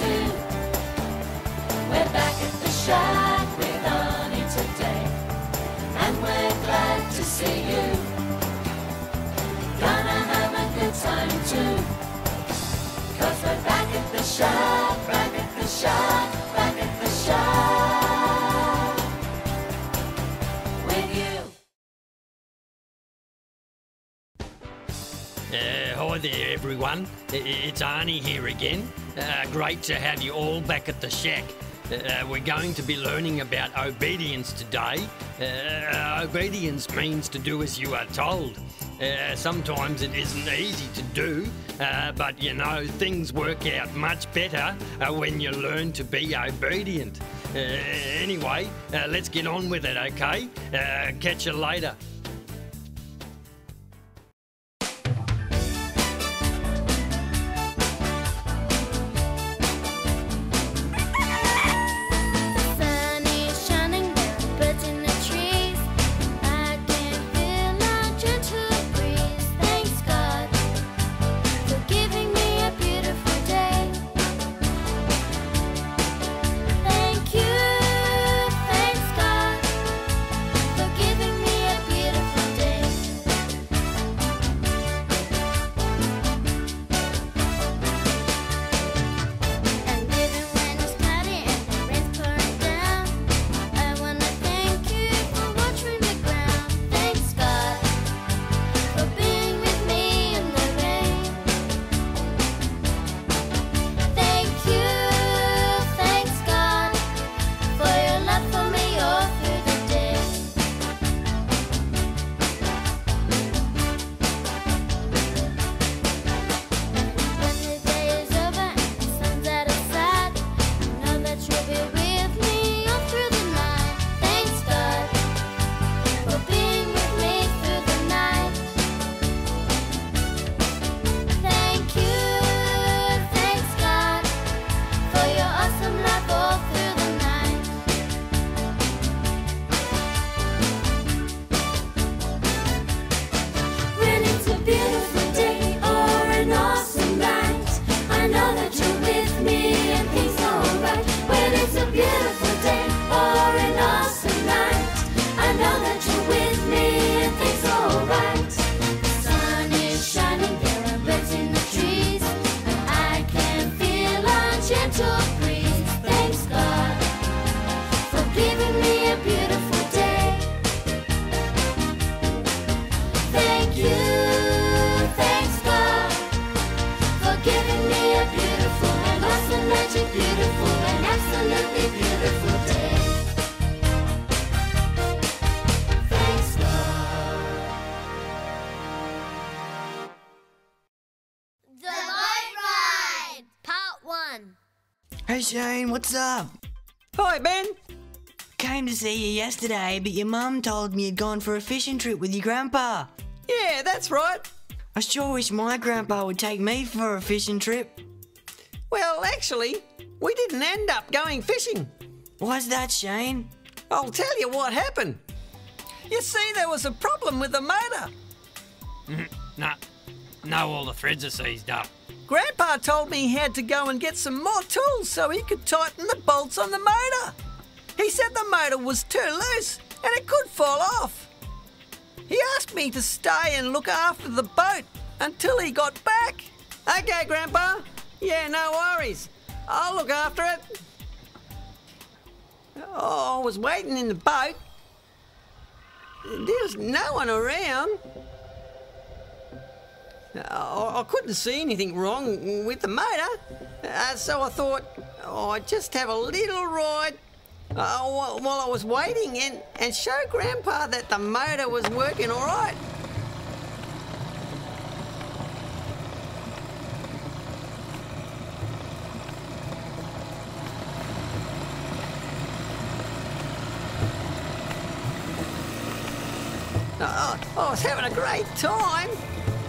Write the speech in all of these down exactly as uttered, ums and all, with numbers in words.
to. We're back at the shack with Arnie today, and we're glad to see you. Gonna have a good time too, 'cause we're back at the shack, back at the shack, back at the shack with you. Uh, hi there everyone, it's Arnie here again. Uh, great to have you all back at the shack. Uh, we're going to be learning about obedience today. Uh, obedience means to do as you are told. Uh, sometimes it isn't easy to do, uh, but you know, things work out much better uh, when you learn to be obedient. Uh, anyway, uh, let's get on with it, okay? Uh, catch you later. Hey Shane, what's up? Hi Ben! Came to see you yesterday, but your mum told me you'd gone for a fishing trip with your grandpa. Yeah, that's right. I sure wish my grandpa would take me for a fishing trip. Well, actually, we didn't end up going fishing. Why's that, Shane? I'll tell you what happened. You see, there was a problem with the motor. No, no, all the threads are seized up. Grandpa told me he had to go and get some more tools so he could tighten the bolts on the motor. He said the motor was too loose and it could fall off. He asked me to stay and look after the boat until he got back. Okay, Grandpa. Yeah, no worries. I'll look after it. Oh, I was waiting in the boat. There's no one around. I couldn't see anything wrong with the motor, uh, so I thought, oh, I'd just have a little ride uh, while I was waiting and, and show Grandpa that the motor was working all right. Oh, I was having a great time.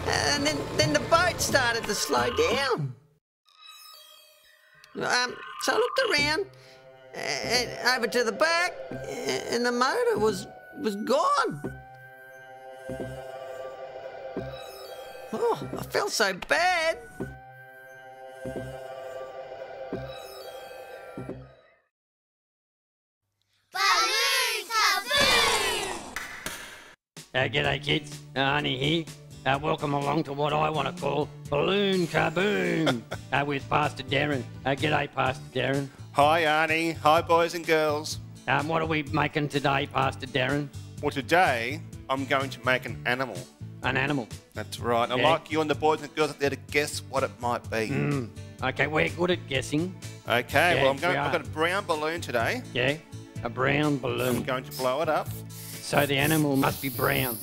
And then, then the boat started to slow down. Um, so I looked around, and over to the back, and the motor was was gone. Oh, I felt so bad. Baloo Kaboom! Uh, g'day kids, Arnie here. Uh, welcome along to what I want to call Balloon Kaboom uh, with Pastor Daron. Uh, g'day, Pastor Daron. Hi, Arnie. Hi, boys and girls. Um, what are we making today, Pastor Daron? Well, today I'm going to make an animal. An animal? That's right. Yeah. I'd like you and the boys and girls out there to guess what it might be. Mm. Okay, we're good at guessing. Okay, yeah, well, I'm going, we I've got a brown balloon today. Yeah, a brown balloon. I'm going to blow it up. So the animal must be brown.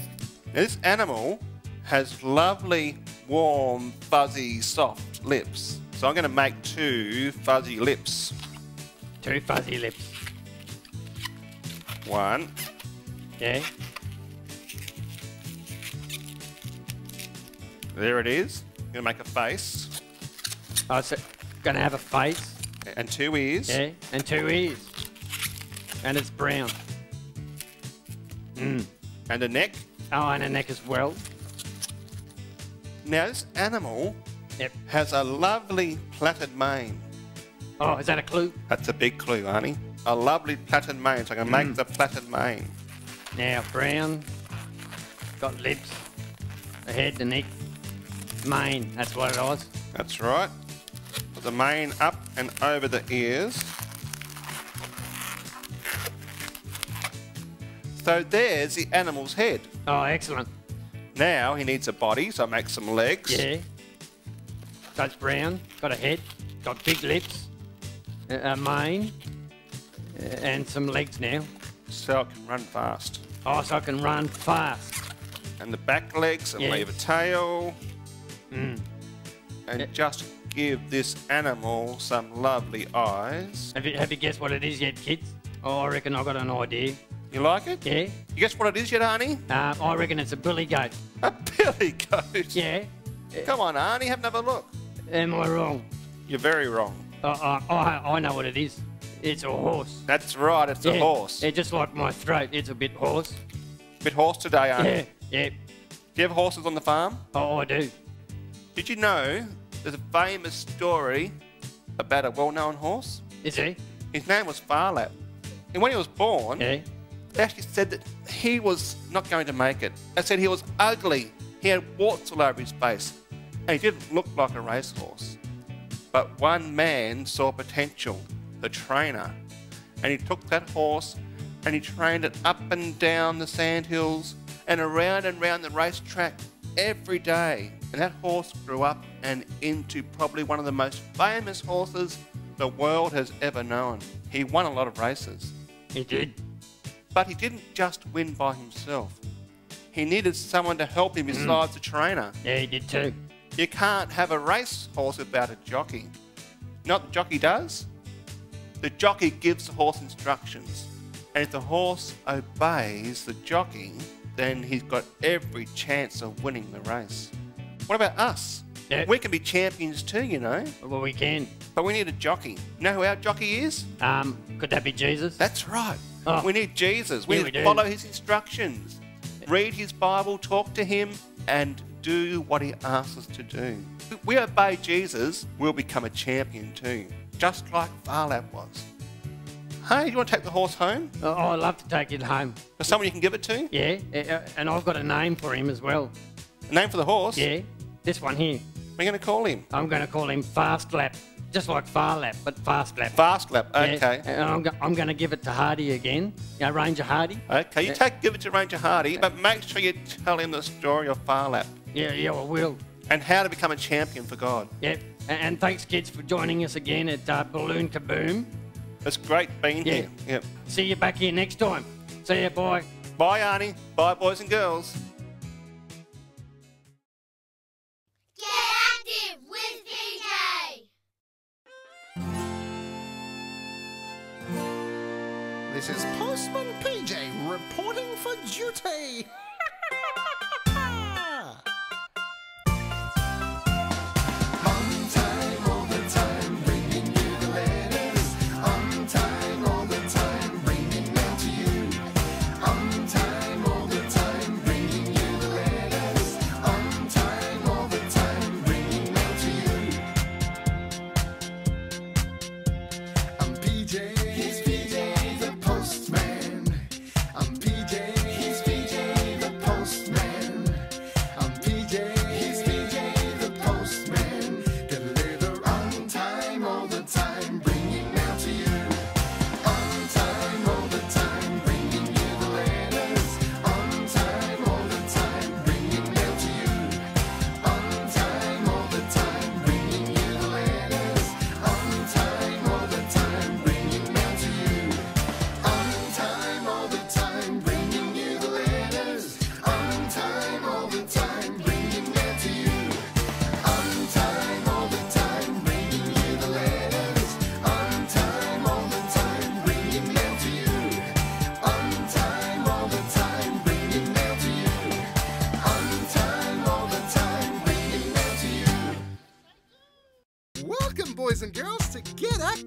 Now, this animal has lovely, warm, fuzzy, soft lips. So I'm going to make two fuzzy lips. Two fuzzy lips. One. Yeah. There it is. I'm going to make a face. Oh, so going to have a face. And two ears. Yeah, and two ears. And it's brown. Mm. And a neck. Oh, and a neck as well. Now, this animal yep. has a lovely plaited mane. Oh, is that a clue? That's a big clue, Arnie. A lovely plaited mane, so I'm going to mm. make the plaited mane. Now, brown, got lips, the head, the neck, mane, that's what it was. That's right. Put the mane up and over the ears. So there's the animal's head. Oh, excellent. Now he needs a body, so I make some legs. Yeah. That's brown. Got a head. Got big lips. A mane. And some legs now. So it can run fast. Oh, so I can run fast. And the back legs and yes. leave a tail. Mm. And it, just give this animal some lovely eyes. Have you, have you guessed what it is yet, kids? Oh, I reckon I've got an idea. You like it? Yeah. You guess what it is yet, Arnie? Uh, I reckon it's a billy goat. A billy goat? Yeah. Come on, Arnie, have another look. Am I wrong? You're very wrong. Uh, uh, I, I know what it is. It's a horse. That's right, it's yeah. a horse. Yeah, just like my throat, it's a bit hoarse. Bit hoarse today, Arnie? Yeah, yeah. Do you have horses on the farm? Oh, I do. Did you know there's a famous story about a well-known horse? Is he? His name was Phar Lap. And when he was born... Yeah. They actually said that he was not going to make it. They said he was ugly. He had warts all over his face. And he didn't look like a racehorse. But one man saw potential, the trainer. And he took that horse and he trained it up and down the sandhills and around and round the racetrack every day. And that horse grew up and into probably one of the most famous horses the world has ever known. He won a lot of races. He did. But he didn't just win by himself. He needed someone to help him besides mm. the trainer. Yeah, he did too. You can't have a racehorse without a jockey. You know what the jockey does? The jockey gives the horse instructions. And if the horse obeys the jockey, then he's got every chance of winning the race. What about us? Yeah. We can be champions too, you know. Well, we can. But we need a jockey. You know who our jockey is? Um, could that be Jesus? That's right. Oh. We need Jesus. We yeah, need to follow his instructions, read his Bible, talk to him, and do what he asks us to do. If we obey Jesus, we'll become a champion too, just like Phar Lap was. Hey, you want to take the horse home? Oh, I'd love to take it home. There's someone you can give it to? Yeah, and I've got a name for him as well. A name for the horse? Yeah, this one here. We're going to call him? I'm going to call him Fast Lap. Just like Phar Lap, but Fast Lap. Fast Lap, okay. Yeah, and I'm, go I'm going to give it to Hardy again. Yeah, Ranger Hardy. Okay, you take, give it to Ranger Hardy, but make sure you tell him the story of Phar Lap. Yeah, yeah, I will. And how to become a champion for God. Yep. Yeah. And thanks, kids, for joining us again at uh, Balloon Kaboom. It's great being yeah. here. Yep. See you back here next time. See you, bye. Bye, Arnie. Bye, boys and girls. This is Postman P J reporting for duty. I'm P J.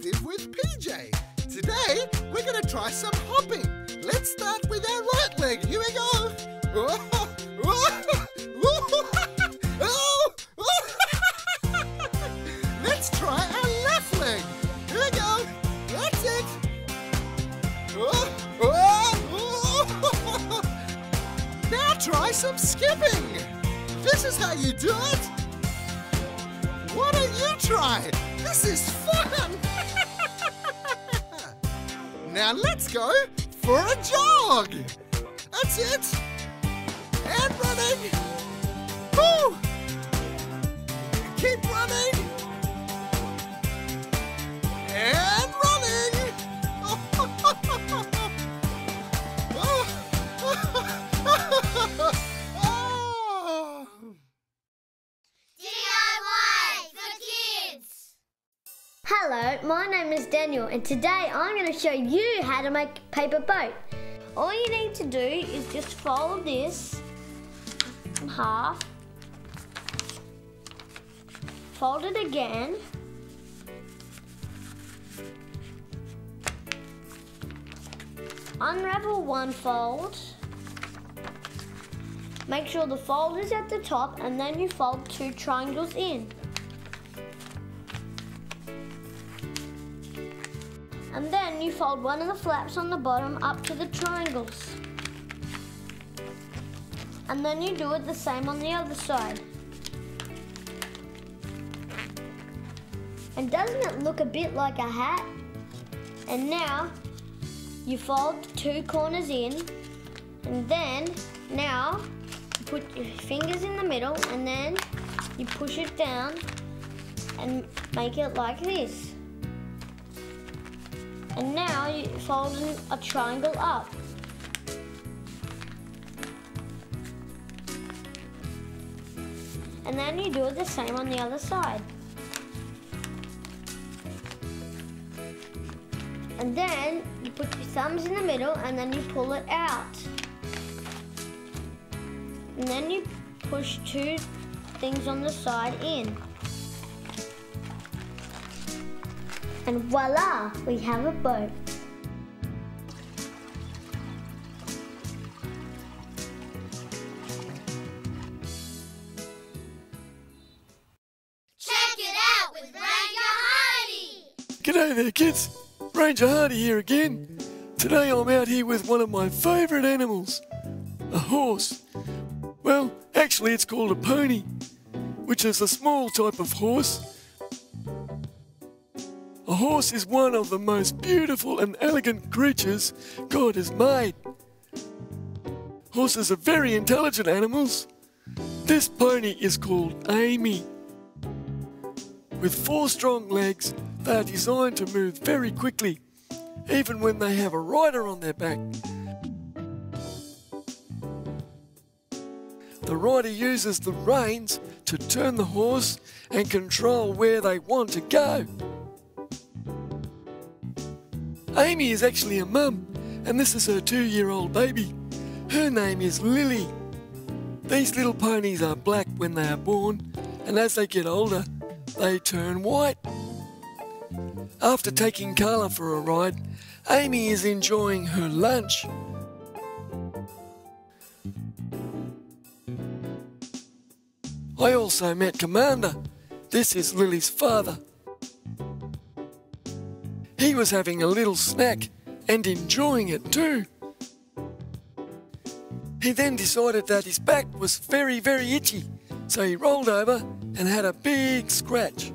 Perspective with P J. Today, we're going to try some hopping. Let's start with our right leg. Here we go. Let's try our left leg. Here we go. That's it. Now try some skipping. This is how you do it. Why don't you try? This is fun. Now let's go for a jog. That's it. And running. Woo! Keep running. And running. Oh. D I Y for kids. Hello, my name is Daniel, and today I'm going to show you how to make a paper boat. All you need to do is just fold this in half, fold it again, unravel one fold, make sure the fold is at the top, and then you fold two triangles in. And then you fold one of the flaps on the bottom up to the triangles. And then you do it the same on the other side. And doesn't it look a bit like a hat? And now you fold two corners in, and then now you put your fingers in the middle, and then you push it down and make it like this. And now you fold a triangle up. And then you do it the same on the other side. And then you put your thumbs in the middle, and then you pull it out. And then you push two things on the side in. And voila, we have a boat. Check it out with Ranger Hardy! G'day there, kids. Ranger Hardy here again. Today I'm out here with one of my favourite animals, a horse. Well, actually it's called a pony, which is a small type of horse. A horse is one of the most beautiful and elegant creatures God has made. Horses are very intelligent animals. This pony is called Amy. With four strong legs, they are designed to move very quickly, even when they have a rider on their back. The rider uses the reins to turn the horse and control where they want to go. Amy is actually a mum, and this is her two-year-old baby. Her name is Lily. These little ponies are black when they are born, and as they get older, they turn white. After taking Carla for a ride, Amy is enjoying her lunch. I also met Commander. This is Lily's father. He was having a little snack and enjoying it too. He then decided that his back was very, very itchy, so he rolled over and had a big scratch.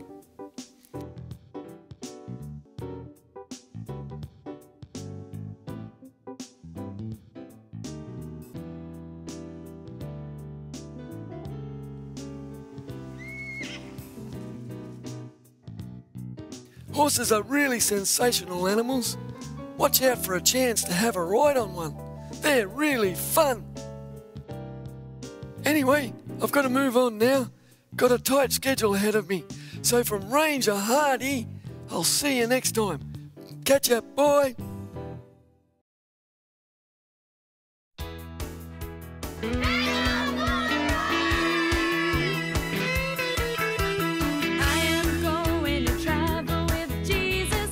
Horses are really sensational animals. Watch out for a chance to have a ride on one. They're really fun. Anyway, I've got to move on now. Got a tight schedule ahead of me. So from Ranger Hardy, I'll see you next time. Catch ya, boy. I am going to travel with Jesus.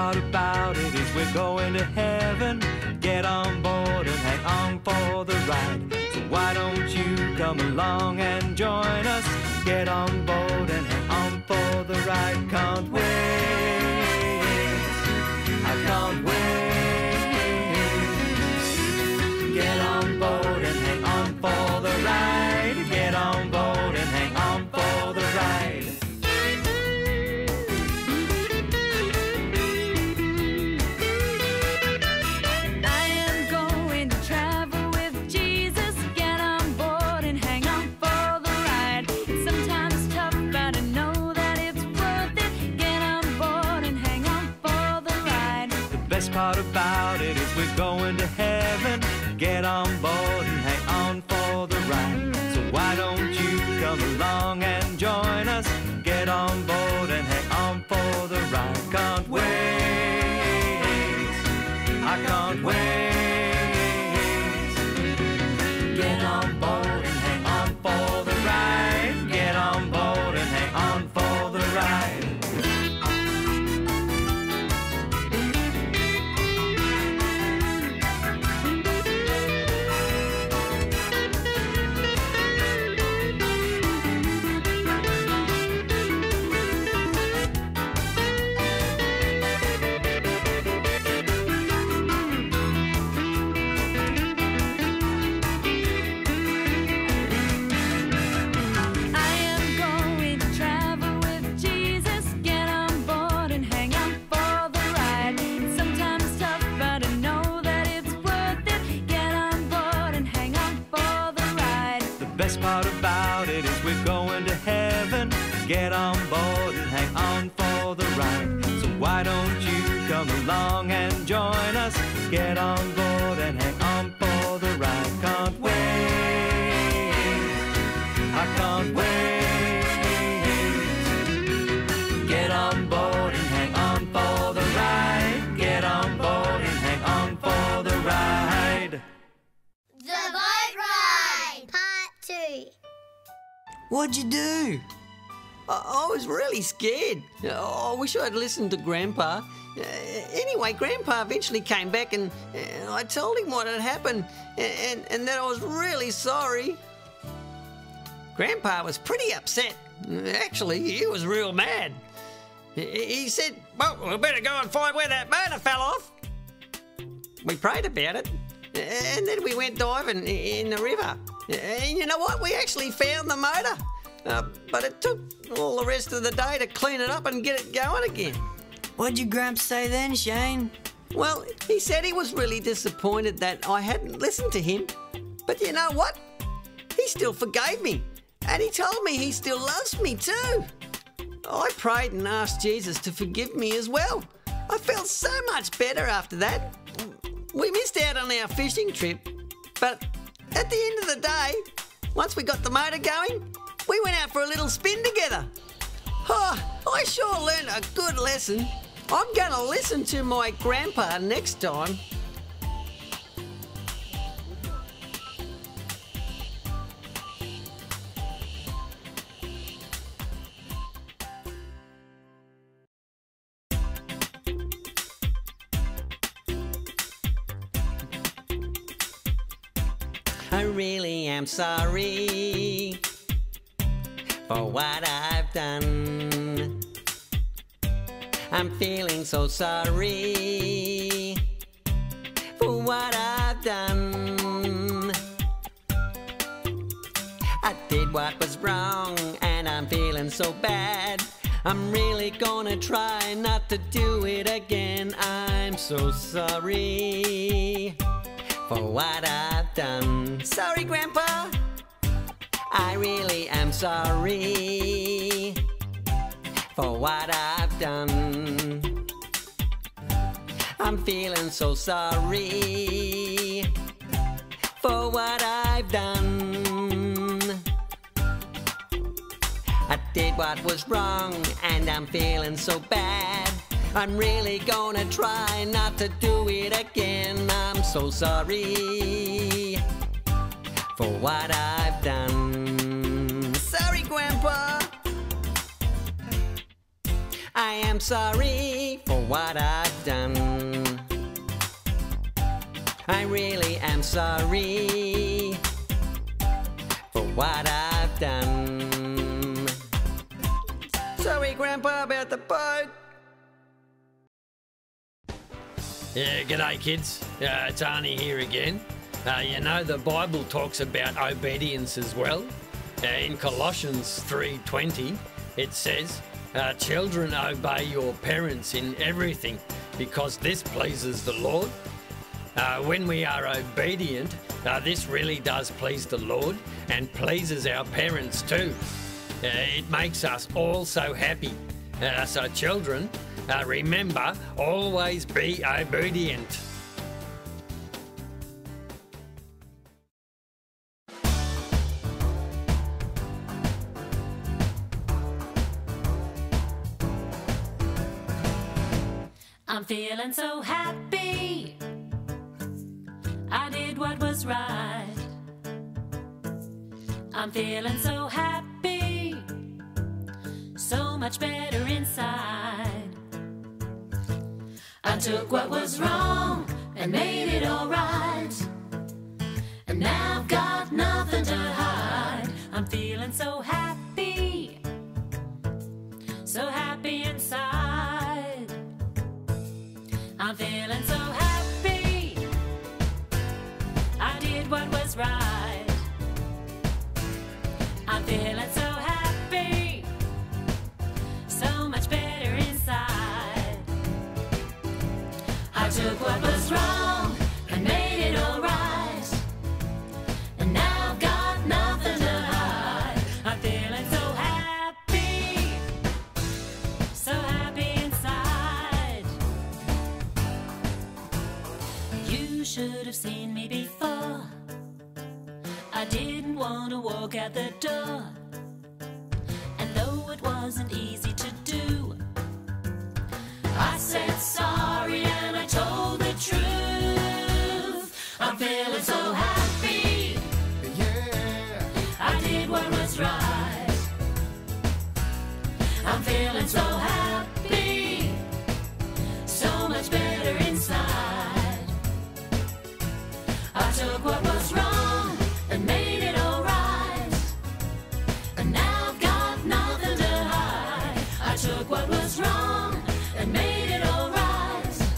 part about it is we're going to heaven. Get on board and hang on for the ride. So why don't you come along and join us? Get on board and hang on for the ride. Can't wait. I can't wait. Get on board and hang on for the ride. Get on board and hang on for the ride. Part about it is we're going to heaven. Get on board and hang on for the ride. So why don't you come along and join us? Get on board and hang on for the ride. Can't wait. I can't wait. Get on board and hang on for the ride. Get on board and hang on for the ride. Get on board and hang on for the ride. So why don't you come along and join us? Get on board and hang on for the ride. Can't wait. I can't wait. Get on board and hang on for the ride. Get on board and hang on for the ride. The Boat Ride! Part two. What'd you do? I was really scared. Oh, I wish I'd listened to Grandpa. Uh, anyway, Grandpa eventually came back and, and I told him what had happened and, and, and that I was really sorry. Grandpa was pretty upset. Actually, he was real mad. He, he said, well, we better go and find where that motor fell off. We prayed about it and then we went diving in the river. And you know what? We actually found the motor. Uh, but it took all the rest of the day to clean it up and get it going again. What'd your Gramps say then, Shane? Well, he said he was really disappointed that I hadn't listened to him. But you know what? He still forgave me. And he told me he still loves me too. I prayed and asked Jesus to forgive me as well. I felt so much better after that. We missed out on our fishing trip. But at the end of the day, once we got the motor going, we went out for a little spin together. Oh, I sure learned a good lesson. I'm going to listen to my grandpa next time. I really am sorry for what I've done. I'm feeling so sorry for what I've done. I did what was wrong and I'm feeling so bad. I'm really gonna try not to do it again. I'm so sorry for what I've done. Sorry, Grandpa! I really am sorry for what I've done. I'm feeling so sorry for what I've done. I did what was wrong and I'm feeling so bad. I'm really gonna try not to do it again. I'm so sorry for what I've done. I am sorry for what I've really am sorry for what I've done. Sorry, Grandpa, about the boat. Yeah, g'day, kids. Uh, it's Arnie here again. Uh, you know, the Bible talks about obedience as well. Uh, in Colossians three twenty, it says, uh, children, obey your parents in everything, because this pleases the Lord. Uh, when we are obedient, uh, this really does please the Lord and pleases our parents too. Uh, it makes us all so happy. Uh, so children, uh, remember, always be obedient. I'm feeling so happy, I did what was right. I'm feeling so happy, so much better inside. I took what was wrong and made it alright, and now I've got nothing to hide. I'm feeling so happy, so happy inside. I'm feeling so happy, I did what was right. I'm feeling so happy, so much better inside. I took what was wrong and made it all right, and now I've got nothing to hide. I'm feeling so happy, so happy. You should have seen me before, I didn't want to walk out the door. And though it wasn't easy to do, I said sorry and I told the truth. I'm feeling so happy, yeah. I did what was right. I'm feeling so happy, so much better inside. I took what was wrong and made it alright, and now I've got nothing to hide. I took what was wrong and made it alright,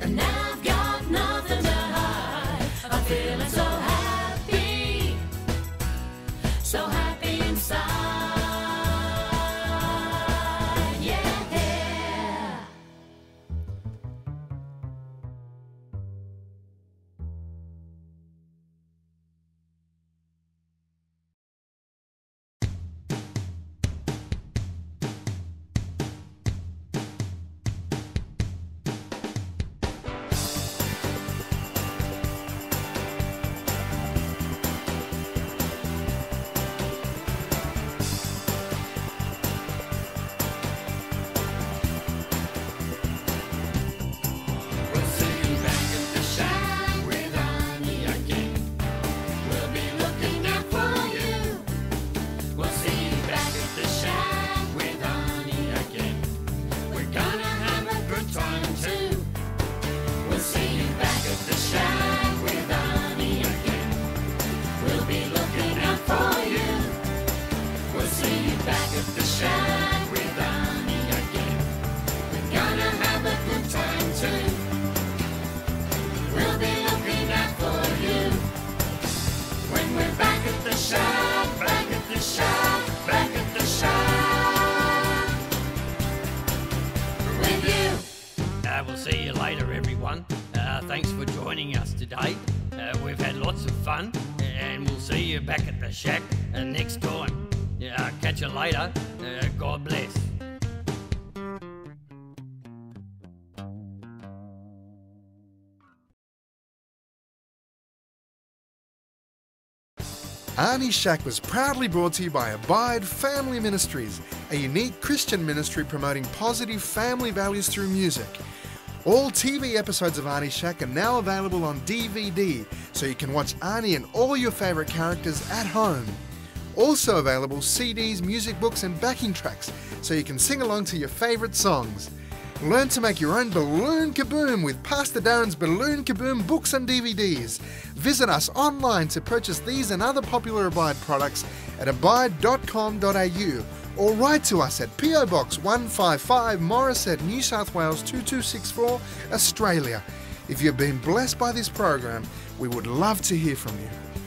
and now I've got nothing to hide. I'm feeling so happy, so happy inside. Yeah. Shack uh, next time. Uh, catch you later. Uh, God bless. Arnie's Shack was proudly brought to you by Abide Family Ministries, a unique Christian ministry promoting positive family values through music. All T V episodes of Arnie's Shack are now available on D V D, so you can watch Arnie and all your favourite characters at home. Also available C Ds, music books and backing tracks, so you can sing along to your favourite songs. Learn to make your own Balloon Kaboom with Pastor Daron's Balloon Kaboom books and D V Ds. Visit us online to purchase these and other popular Abide products at abide dot com dot a u or write to us at P O Box one five five Morris at New South Wales two two six four, Australia. If you've been blessed by this program, we would love to hear from you.